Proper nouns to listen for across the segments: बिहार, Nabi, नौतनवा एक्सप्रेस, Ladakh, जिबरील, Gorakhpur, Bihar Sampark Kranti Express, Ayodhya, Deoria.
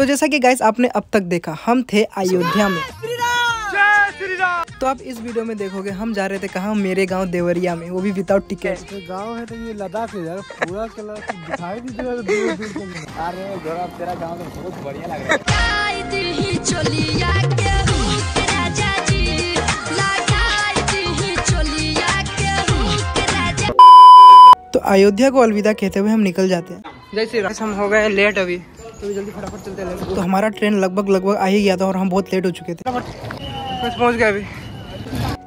तो जैसा कि गाइस आपने अब तक देखा हम थे अयोध्या में, तो आप इस वीडियो में देखोगे हम जा रहे थे कहाँ, मेरे गांव देवरिया में, वो भी विदाउट टिकट। तो गांव है तो ये लद्दाख है यार, पूरा कलर दिखाई दे रहा है दूर-दूर तक। अरे गोरा तेरा गांव तो बहुत बढ़िया लग रहा है। दिल ही चोलिया के हूं तेरा जाजी लगाई, दिल ही चोलिया के हूं तेरा जाजी। तो अयोध्या को अलविदा कहते हुए हम निकल जाते हैं। जैसे हम हो गए लेट, अभी तो जल्दी फटाफट चलते हैं। तो हमारा ट्रेन लगभग आ ही गया था और हम बहुत लेट हो चुके थे। बस पहुंच गए अभी।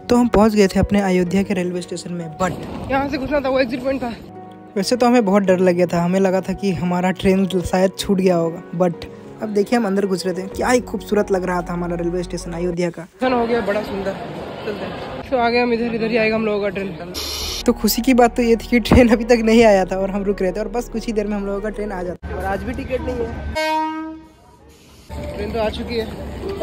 तो हम पहुंच गए थे अपने अयोध्या के रेलवे स्टेशन में, बट यहाँ से घुसना था, वो एग्जिट पॉइंट था। वैसे तो हमें बहुत डर लग गया था, हमें लगा था कि हमारा ट्रेन शायद छूट गया होगा, बट अब देखिए हम अंदर घुस रहे थे। क्या ही खूबसूरत लग रहा था हमारा रेलवे स्टेशन अयोध्या का। हो गया बड़ा सुंदर, चलते हैं। तो आगे हम इधर ही आएगा हम लोगों का ट्रेन। तो खुशी की बात तो ये थी कि ट्रेन अभी तक नहीं आया था और हम रुक रहे थे, और बस कुछ ही देर में हम लोगों का ट्रेन आ जाता। और आज भी टिकट नहीं है, ट्रेन तो आ चुकी है।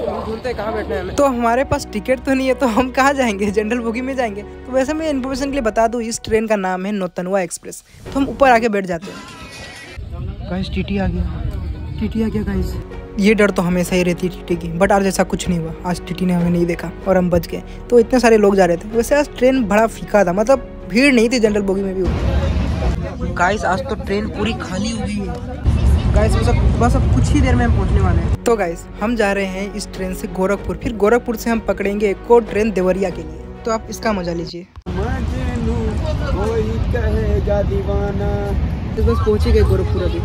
कहाँ बैठना है? तो हमारे पास टिकट तो नहीं है, तो हम कहाँ जाएंगे, जनरल बोगी में जाएंगे। तो वैसे मैं इन्फॉर्मेशन के लिए बता दूँ, इस ट्रेन का नाम है नौतनवा एक्सप्रेस। तो हम ऊपर आके बैठ जाते हैं। गाइस टीटी आ गया, टीटी आ गया गाइस। ये डर तो हमेशा ही रहती है टीटी की, बट आज ऐसा कुछ नहीं हुआ। आज टीटी ने हमें नहीं देखा और हम बच गए। तो इतने सारे लोग जा रहे थे। वैसे आज ट्रेन बड़ा फीका था, मतलब भीड़ नहीं थी, जनरल बोगी में भी। गाइस आज तो ट्रेन पूरी खाली हुई है। गाइस बस अब कुछ ही देर में हम पहुंचने वाले हैं। तो गाइस हम जा रहे हैं इस ट्रेन से गोरखपुर, फिर गोरखपुर से हम पकड़ेंगे एक और ट्रेन देवरिया के लिए। तो आप इसका मजा लीजिए। तो बस पहुंचे गए गोरखपुर, अभी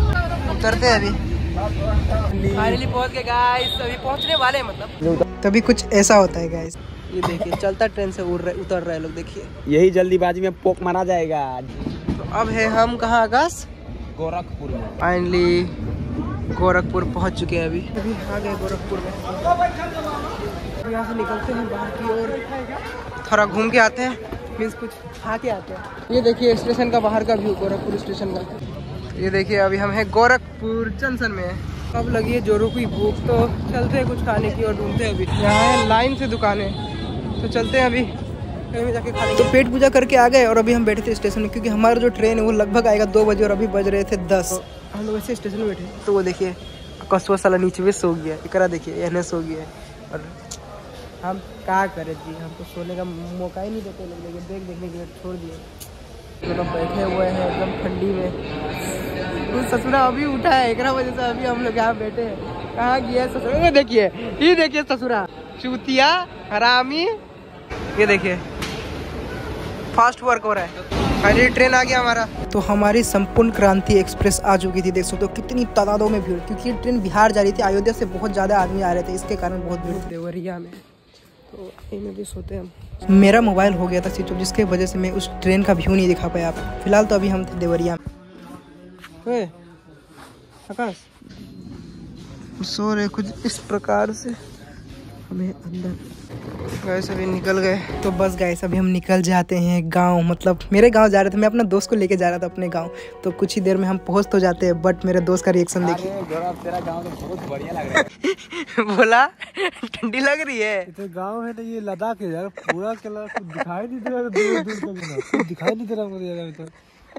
उतरते हैं। अभी फाइनली पहुंच गए गाइस, अभी पहुंचने वाले हैं, मतलब तभी कुछ ऐसा होता है गाइस। ये देखिए चलता ट्रेन से उतर रहे लोग, देखिए। यही जल्दीबाजी में पोक मारा जाएगा। तो अब है हम कहाँ, आकाश? गोरखपुर में। फाइनली गोरखपुर पहुंच चुके हैं। अभी आ गए गोरखपुर में। यहाँ से निकलते हैं बाहर की ओर, थोड़ा घूम के आते हैं, मीन्स कुछ खा के आते हैं। ये देखिए स्टेशन का बाहर का व्यू, गोरखपुर स्टेशन का। ये देखिए अभी हम हैं गोरखपुर जंक्शन में। अब लगी है जोरों की भूख, तो चलते हैं कुछ खाने की और ढूंढते हैं। अभी यहाँ लाइन से दुकानें, तो चलते हैं अभी जाके खा। तो पेट पूजा करके आ गए और अभी हम बैठे थे स्टेशन में, क्योंकि हमारा जो ट्रेन है वो लगभग आएगा 2 बजे और अभी बज रहे थे 10। तो हम लोग ऐसे स्टेशन में बैठे, तो वो देखिए कसवा साला नीचे भी सो गया, इकरा देखिए एहने सो गया। और हम क्या करें जी, हमको सोने का मौका ही नहीं देते लोग, लेकिन देख देखने के लिए छोड़ दिए। मतलब बैठे हुए हैं एकदम ठंडी में। तो ससुरा अभी उठा है 11 बजे से, अभी हम लोग यहाँ बैठे हैं। कहाँ गया ससुरा? वो देखिए, ये देखिए ससुरा चूतिया हरामी। ये देखिए फास्ट वर्क हो रहा है। फाइनली ट्रेन आ गया हमारा। तो हमारी संपूर्ण क्रांति एक्सप्रेस आ चुकी थी। देख सकते हो कितनी तादादों में भीड़, क्योंकि ट्रेन बिहार जा रही थी, अयोध्या से बहुत ज़्यादा आदमी आ रहे थे, इसके कारण बहुत भीड़। देवरिया में तो इनमें भी सोते हैं। मेरा मोबाइल हो गया था स्विच ऑफ, जिसके वजह से मैं उस ट्रेन का व्यू नहीं दिखा पाया आप। फिलहाल तो अभी हम थे देवरिया में। आकाश सो रहे कुछ इस प्रकार से, हमें अंदर। गाइस अभी निकल गए। तो बस गाइस अभी हम निकल जाते हैं गांव, मतलब मेरे गांव जा रहे थे। मैं अपना दोस्त को लेके जा रहा था अपने गांव, तो कुछ ही देर में हम पहुंच तो जाते हैं, बट मेरे दोस्त का रिएक्शन देखिए। तेरा गांव तो बहुत बढ़िया लग रहा है। बोला ठंडी लग रही है। तो गांव है तो ये लद्दाख है यार, पूरा कलर दिखाई नहीं दे रहा, दूर-दूर दिखाई नहीं दे रहा मुझे।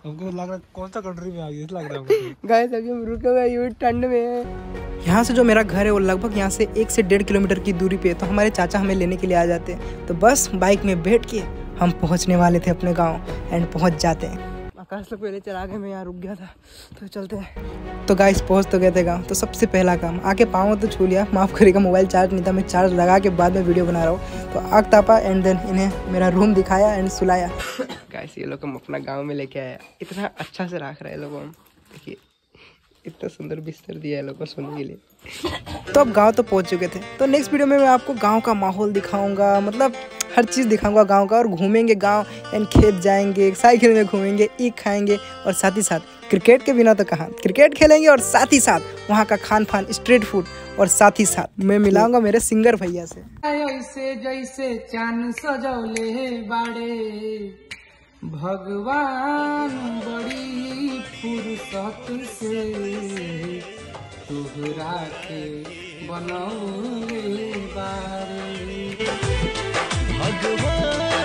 हमको लग रहा है कौन सा कंट्री में आ गया, लग रहा है। गाइस अभी हम रुके हुए ये ठंड में। यहाँ से जो मेरा घर है वो लगभग यहाँ से 1 से 1.5 किलोमीटर की दूरी पे है, तो हमारे चाचा हमें लेने के लिए आ जाते हैं। तो बस बाइक में बैठ के हम पहुँचने वाले थे अपने गाँव, एंड पहुँच जाते हैं। आकाश लोग पहले चला गए, मैं यहाँ रुक गया था, तो चलते हैं। तो गाइस पहुँच तो गए थे गाँव। तो सबसे पहला काम आके पाँव तो छू लिया, माफ़ करेगा मोबाइल चार्ज नहीं था, मैं चार्ज लगा के बाद में वीडियो बना रहा हूँ। तो आग तापा एंड देन इन्हें मेरा रूम दिखाया एंड सुलाया। गाइस ये लोग हम अपना गांव में लेके आया, इतना अच्छा से रख रहे हैं लोगों, देखिए इतना सुंदर बिस्तर दिया है लोगों सोने के लिए। तो अब गांव तो पहुंच चुके थे, तो नेक्स्ट वीडियो में मैं आपको गांव का माहौल दिखाऊंगा, मतलब हर चीज़ दिखाऊंगा गांव का। और घूमेंगे गांव एंड खेत जाएंगे, साइकिल में घूमेंगे, ईख खाएंगे, और साथ ही साथ क्रिकेट के बिना तो कहाँ, क्रिकेट खेलेंगे, और साथ ही साथ वहाँ का खान पान, स्ट्रीट फूड, और साथ ही साथ मैं मिलाऊंगा मेरे सिंगर भैया से। भगवान बड़ी फुर्सत से तोहरा के बनौले बारे, भगवान।